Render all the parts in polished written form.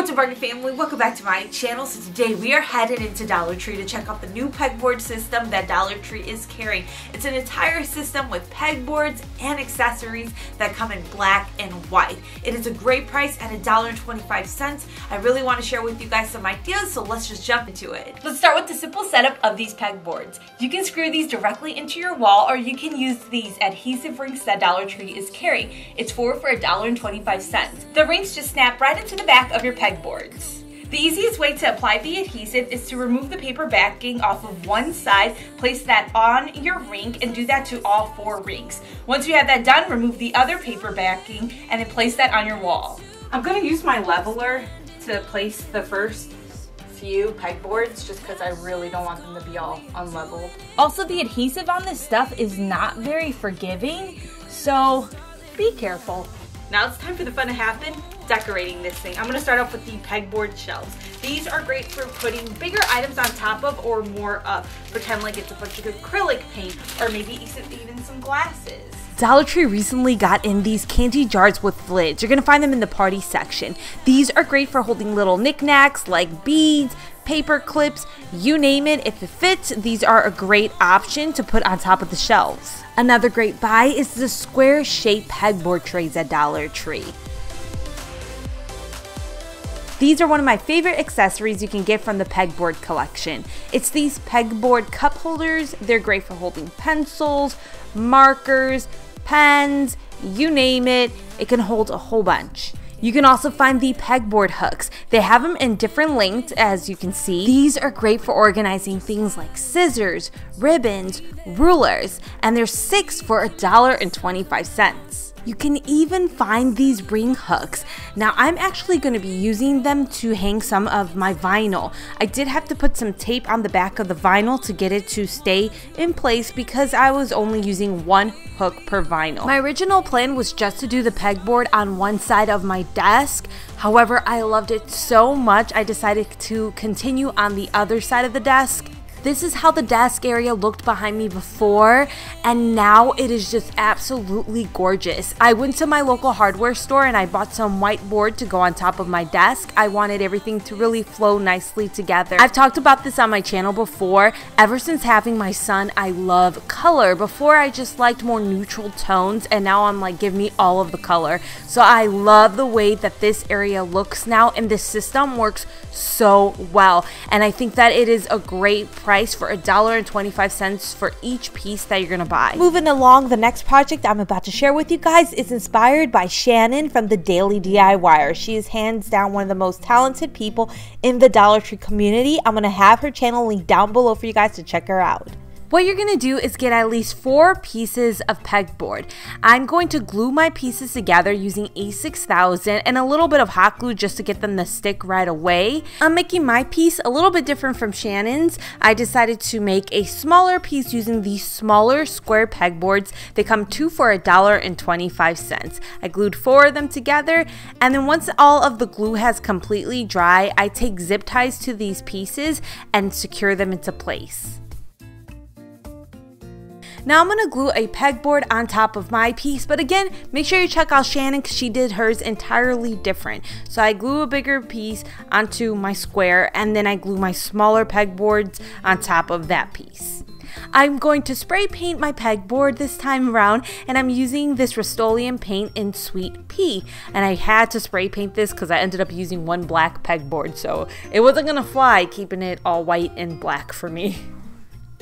What's up, bargain family? Welcome back to my channel. So today we are headed into Dollar Tree to check out the new pegboard system that Dollar Tree is carrying. It's an entire system with pegboards and accessories that come in black and white. It is a great price at $1.25. I really want to share with you guys some ideas, so let's just jump into it. Let's start with the simple setup of these pegboards. You can screw these directly into your wall, or you can use these adhesive rings that Dollar Tree is carrying. It's four for $1.25. The rings just snap right into the back of your pegboards. The easiest way to apply the adhesive is to remove the paper backing off of one side, place that on your ring, and do that to all four rings. Once you have that done, remove the other paper backing and then place that on your wall. I'm going to use my leveler to place the first few pegboards just because I really don't want them to be all unleveled. Also, the adhesive on this stuff is not very forgiving, so be careful. Now it's time for the fun to happen, decorating this thing. I'm gonna start off with the pegboard shelves. These are great for putting bigger items on top of or more up. Pretend like it's a bunch of acrylic paint or maybe even some glasses. Dollar Tree recently got in these candy jars with lids. You're gonna find them in the party section. These are great for holding little knickknacks like beads, paper clips, you name it. If it fits, these are a great option to put on top of the shelves. Another great buy is the square shaped pegboard trays at Dollar Tree. These are one of my favorite accessories you can get from the pegboard collection. It's these pegboard cup holders. They're great for holding pencils, markers, pens, you name it. It can hold a whole bunch. You can also find the pegboard hooks. They have them in different lengths, as you can see. These are great for organizing things like scissors, ribbons, rulers, and they're six for $1.25. You can even find these ring hooks. Now I'm actually going to be using them to hang some of my vinyl. I did have to put some tape on the back of the vinyl to get it to stay in place because I was only using one hook per vinyl. My original plan was just to do the pegboard on one side of my desk. However, I loved it so much I decided to continue on the other side of the desk. This is how the desk area looked behind me before, and now it is just absolutely gorgeous. I went to my local hardware store and I bought some whiteboard to go on top of my desk. I wanted everything to really flow nicely together. I've talked about this on my channel before. Ever since having my son, I love color. Before, I just liked more neutral tones, and now I'm like, give me all of the color. So I love the way that this area looks now, and this system works so well. And I think that it is a great price for $1.25 for each piece that you're gonna buy. Moving along, the next project I'm about to share with you guys is inspired by Shannon from the Daily DIYer. She is hands down one of the most talented people in the Dollar Tree community. I'm gonna have her channel linked down below for you guys to check her out. What you're gonna do is get at least 4 pieces of pegboard. I'm going to glue my pieces together using A6000 and a little bit of hot glue just to get them to stick right away. I'm making my piece a little bit different from Shannon's. I decided to make a smaller piece using the smaller square pegboards. They come 2 for $1.25. I glued 4 of them together, and then once all of the glue has completely dry, I take zip ties to these pieces and secure them into place. Now I'm going to glue a pegboard on top of my piece, but again, make sure you check out Shannon because she did hers entirely different. So I glue a bigger piece onto my square, and then I glue my smaller pegboards on top of that piece. I'm going to spray paint my pegboard this time around, and I'm using this Rust-Oleum paint in Sweet Pea. And I had to spray paint this because I ended up using one black pegboard, so it wasn't going to fly keeping it all white and black for me.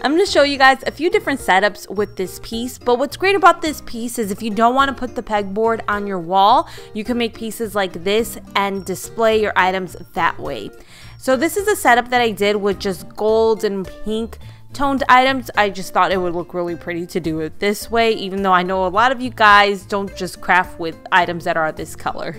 I'm going to show you guys a few different setups with this piece, but what's great about this piece is if you don't want to put the pegboard on your wall, you can make pieces like this and display your items that way. So this is a setup that I did with just gold and pink toned items. I just thought it would look really pretty to do it this way, even though I know a lot of you guys don't just craft with items that are this color.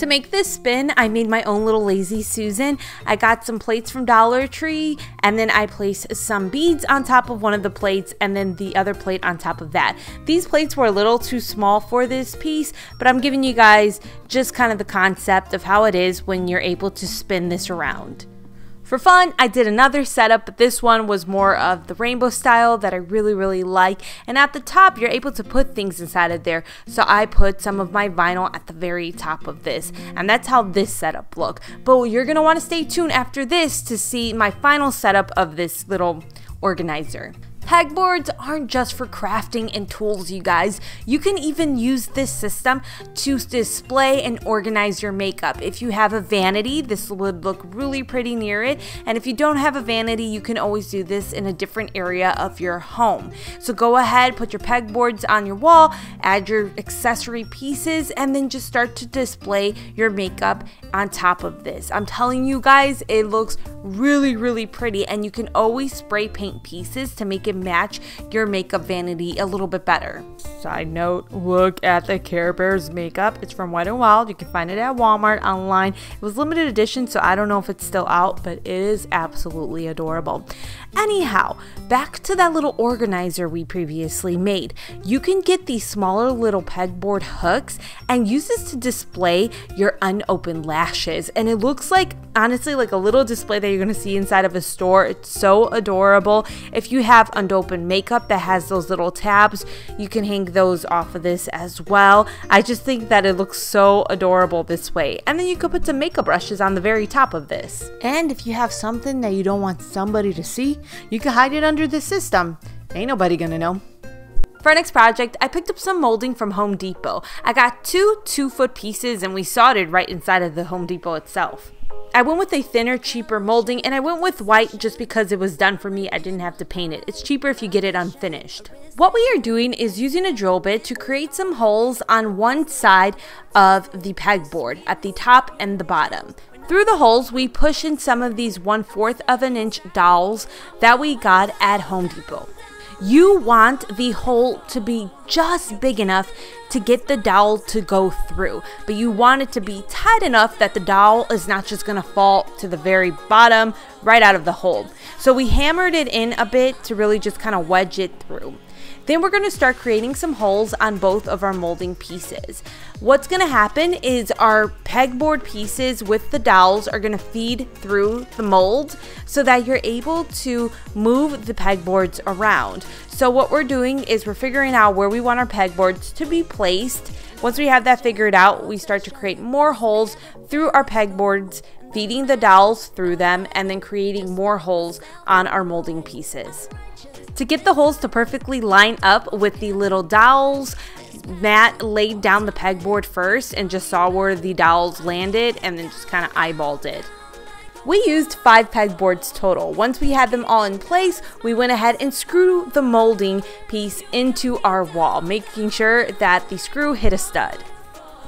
To make this spin, I made my own little Lazy Susan. I got some plates from Dollar Tree, and then I placed some beads on top of one of the plates and then the other plate on top of that. These plates were a little too small for this piece, but I'm giving you guys just kind of the concept of how it is when you're able to spin this around. For fun, I did another setup, but this one was more of the rainbow style that I really like. And at the top, you're able to put things inside of there. So I put some of my vinyl at the very top of this. And that's how this setup looked. But you're going to want to stay tuned after this to see my final setup of this little organizer. Pegboards aren't just for crafting and tools, you guys. You can even use this system to display and organize your makeup. If you have a vanity, this would look really pretty near it. And if you don't have a vanity, you can always do this in a different area of your home. So go ahead, put your pegboards on your wall, add your accessory pieces, and then just start to display your makeup on top of this. I'm telling you guys, it looks really pretty, and you can always spray paint pieces to make it match your makeup vanity a little bit better. Side note, look at the Care Bears makeup. It's from Wet n Wild. You can find it at Walmart online. It was limited edition, so I don't know if it's still out, but it is absolutely adorable. Anyhow, back to that little organizer we previously made. You can get these smaller little pegboard hooks and use this to display your unopened lashes, and it looks like, honestly, like a little display that you're going to see inside of a store. It's so adorable. If you have unopened makeup that has those little tabs, you can hang those off of this as well. I just think that it looks so adorable this way. And then you could put some makeup brushes on the very top of this. And if you have something that you don't want somebody to see, you can hide it under the system. Ain't nobody gonna know. For our next project, I picked up some molding from Home Depot. I got two 2-foot pieces and we soldered right inside of the Home Depot itself. I went with a thinner, cheaper molding, and I went with white just because it was done for me. I didn't have to paint it. It's cheaper if you get it unfinished. What we are doing is using a drill bit to create some holes on one side of the pegboard, at the top and the bottom. Through the holes, we push in some of these 1/4 of an inch dowels that we got at Home Depot. You want the hole to be just big enough to get the dowel to go through, but you want it to be tight enough that the dowel is not just going to fall to the very bottom right out of the hole. So we hammered it in a bit to really just kind of wedge it through. Then we're going to start creating some holes on both of our molding pieces. What's going to happen is our pegboard pieces with the dowels are going to feed through the mold so that you're able to move the pegboards around. So what we're doing is we're figuring out where we want our pegboards to be placed. Once we have that figured out, we start to create more holes through our pegboards, feeding the dowels through them, and then creating more holes on our molding pieces. To get the holes to perfectly line up with the little dowels, Matt laid down the pegboard first and just saw where the dowels landed and then just kind of eyeballed it. We used 5 pegboards total. Once we had them all in place, we went ahead and screwed the molding piece into our wall, making sure that the screw hit a stud.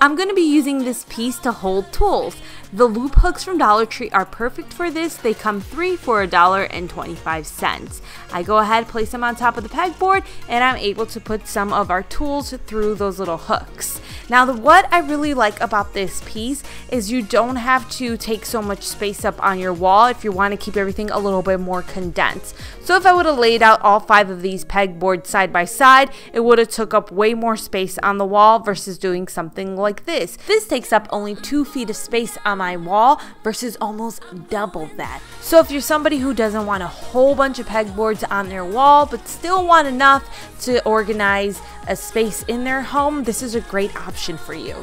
I'm going to be using this piece to hold tools. The loop hooks from Dollar Tree are perfect for this. They come 3 for $1.25. I go ahead, place them on top of the pegboard, and I'm able to put some of our tools through those little hooks. Now, what I really like about this piece is you don't have to take so much space up on your wall if you want to keep everything a little bit more condensed. So if I would have laid out all 5 of these pegboards side by side, it would have took up way more space on the wall versus doing something like this. This takes up only 2 feet of space on my wall versus almost double that. So if you're somebody who doesn't want a whole bunch of pegboards on their wall but still want enough to organize a space in their home, this is a great option for you.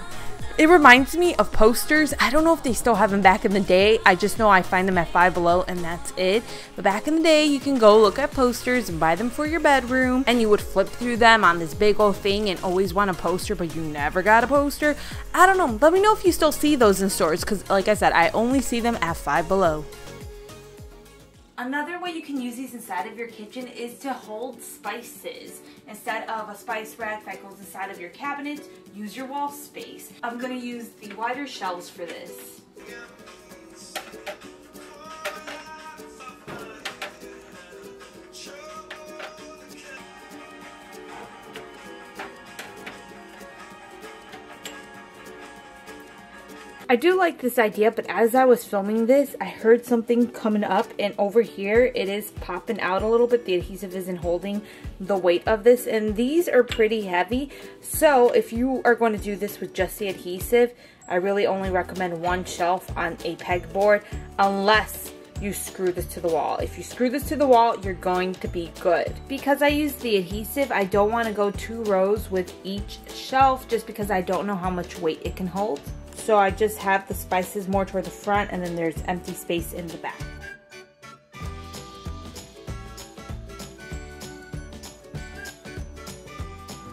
It reminds me of posters. I don't know if they still have them back in the day. I just know I find them at Five Below and that's it. But back in the day, you can go look at posters and buy them for your bedroom, and you would flip through them on this big old thing and always want a poster, but you never got a poster. I don't know. Let me know if you still see those in stores, because like I said, I only see them at Five Below. Another way you can use these inside of your kitchen is to hold spices. Instead of a spice rack that goes inside of your cabinet, use your wall space. I'm going to use the wider shelves for this. I do like this idea, but as I was filming this, I heard something coming up, and over here it is popping out a little bit. The adhesive isn't holding the weight of this, and these are pretty heavy. So if you are going to do this with just the adhesive, I really only recommend one shelf on a pegboard unless you screw this to the wall. If you screw this to the wall, you're going to be good. Because I used the adhesive, I don't want to go 2 rows with each shelf just because I don't know how much weight it can hold. So I just have the spices more toward the front, and then there's empty space in the back.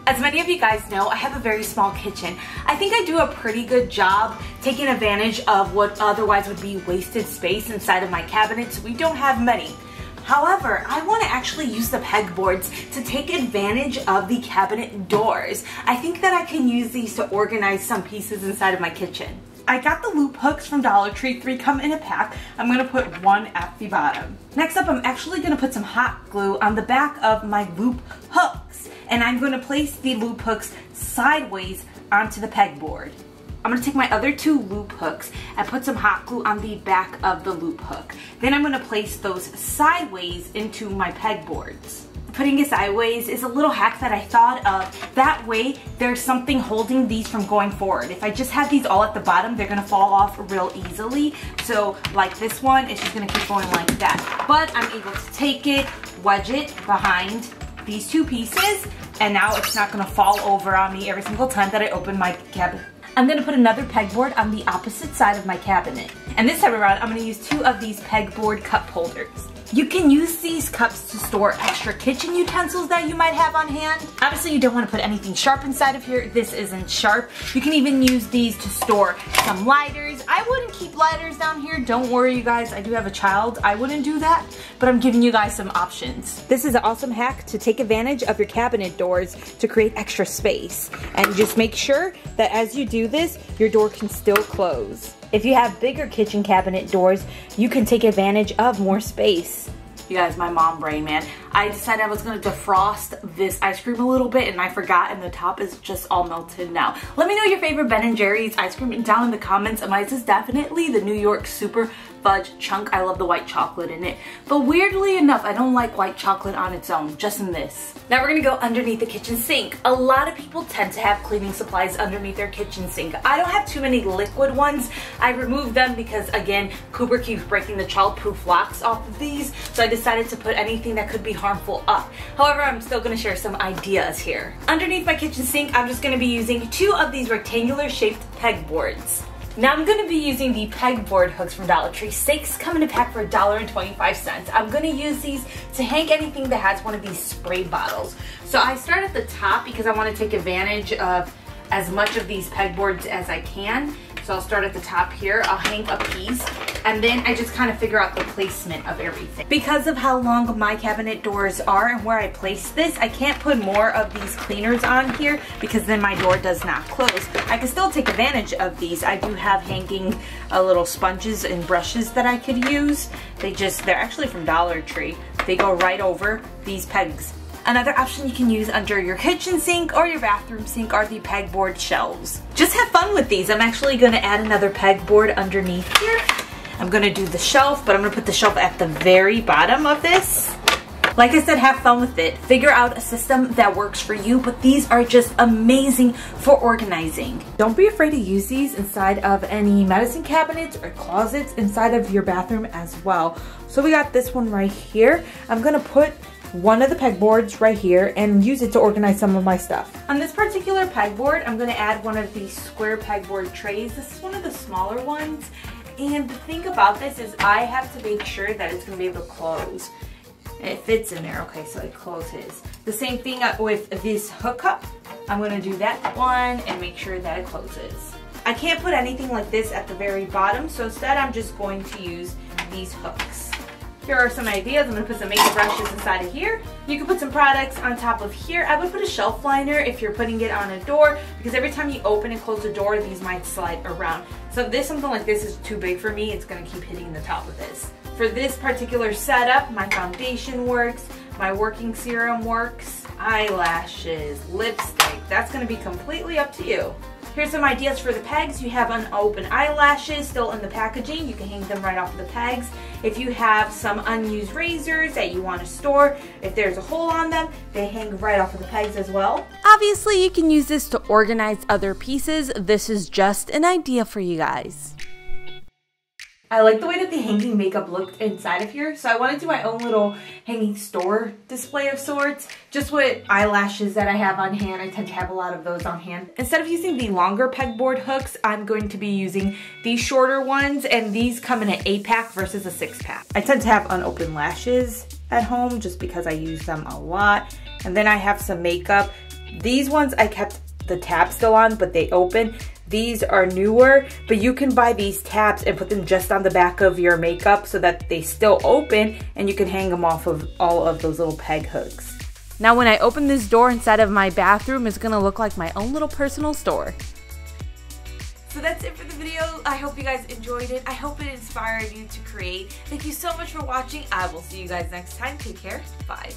As many of you guys know, I have a very small kitchen. I think I do a pretty good job taking advantage of what otherwise would be wasted space inside of my cabinets. We don't have many. However, I want to actually use the pegboards to take advantage of the cabinet doors. I think that I can use these to organize some pieces inside of my kitchen. I got the loop hooks from Dollar Tree. 3 come in a pack. I'm going to put 1 at the bottom. Next up, I'm actually going to put some hot glue on the back of my loop hooks. And I'm going to place the loop hooks sideways onto the pegboard. I'm going to take my other 2 loop hooks and put some hot glue on the back of the loop hook. Then I'm going to place those sideways into my pegboards. Putting it sideways is a little hack that I thought of. That way there's something holding these from going forward. If I just have these all at the bottom, they're going to fall off real easily. So like this one, it's just going to keep going like that. But I'm able to take it, wedge it behind these 2 pieces, and now it's not going to fall over on me every single time that I open my cabinet. I'm going to put another pegboard on the opposite side of my cabinet. And this time around, I'm going to use 2 of these pegboard cup holders. You can use these cups to store extra kitchen utensils that you might have on hand. Obviously, you don't want to put anything sharp inside of here. This isn't sharp. You can even use these to store some lighters. I wouldn't keep lighters down here. Don't worry, you guys. I do have a child. I wouldn't do that, but I'm giving you guys some options. This is an awesome hack to take advantage of your cabinet doors to create extra space. And just make sure that as you do this, your door can still close. If you have bigger kitchen cabinet doors, you can take advantage of more space. You guys, my mom brain, man. I decided I was going to defrost this ice cream a little bit, and I forgot, and the top is just all melted now. Let me know your favorite Ben and Jerry's ice cream down in the comments. Mine is definitely the New York super fudge chunk. I love the white chocolate in it. But weirdly enough, I don't like white chocolate on its own, just in this. Now we're going to go underneath the kitchen sink. A lot of people tend to have cleaning supplies underneath their kitchen sink. I don't have too many liquid ones. I removed them because, again, Cooper keeps breaking the child-proof locks off of these, so I decided to put anything that could be harmful up. However, I'm still going to share some ideas here. Underneath my kitchen sink, I'm just going to be using 2 of these rectangular shaped pegboards. Now I'm going to be using the pegboard hooks from Dollar Tree. 6 come in a pack for $1.25. I'm going to use these to hang anything that has one of these spray bottles. So I start at the top because I want to take advantage of as much of these pegboards as I can. So I'll start at the top here. I'll hang a piece, and then I just kind of figure out the placement of everything. Because of how long my cabinet doors are and where I place this, I can't put more of these cleaners on here because then my door does not close. I can still take advantage of these. I do have hanging little sponges and brushes that I could use. They're actually from Dollar Tree. They go right over these pegs. Another option you can use under your kitchen sink or your bathroom sink are the pegboard shelves. Just have fun with these. I'm actually going to add another pegboard underneath here. I'm going to do the shelf, but I'm going to put the shelf at the very bottom of this. Like I said, have fun with it. Figure out a system that works for you, but these are just amazing for organizing. Don't be afraid to use these inside of any medicine cabinets or closets inside of your bathroom as well. So we got this one right here. I'm going to put one of the pegboards right here and use it to organize some of my stuff. On this particular pegboard, I'm going to add one of these square pegboard trays. This is one of the smaller ones, and the thing about this is I have to make sure that it's going to be able to close. It fits in there. Okay, so it closes. The same thing with this hookup. I'm going to do that one and make sure that it closes. I can't put anything like this at the very bottom, so instead I'm just going to use these hooks. Here are some ideas. I'm going to put some makeup brushes inside of here. You can put some products on top of here. I would put a shelf liner if you're putting it on a door, because every time you open and close the door, these might slide around. So if this, something like this is too big for me, it's going to keep hitting the top of this. For this particular setup, my foundation works, my working serum works, eyelashes, lipstick. That's going to be completely up to you. Here's some ideas for the pegs. You have unopened eyelashes still in the packaging. You can hang them right off of the pegs. If you have some unused razors that you want to store, if there's a hole on them, they hang right off of the pegs as well. Obviously, you can use this to organize other pieces. This is just an idea for you guys. I like the way that the hanging makeup looked inside of here, so I want to do my own little hanging store display of sorts. Just what eyelashes that I have on hand, I tend to have a lot of those on hand. Instead of using the longer pegboard hooks, I'm going to be using these shorter ones, and these come in an 8-pack versus a 6-pack. I tend to have unopened lashes at home just because I use them a lot. And then I have some makeup. These ones I kept the tabs still on, but they open. These are newer, but you can buy these tabs and put them just on the back of your makeup so that they still open and you can hang them off of all of those little peg hooks. Now when I open this door inside of my bathroom, it's gonna look like my own little personal store. So that's it for the video. I hope you guys enjoyed it. I hope it inspired you to create. Thank you so much for watching. I will see you guys next time. Take care. Bye.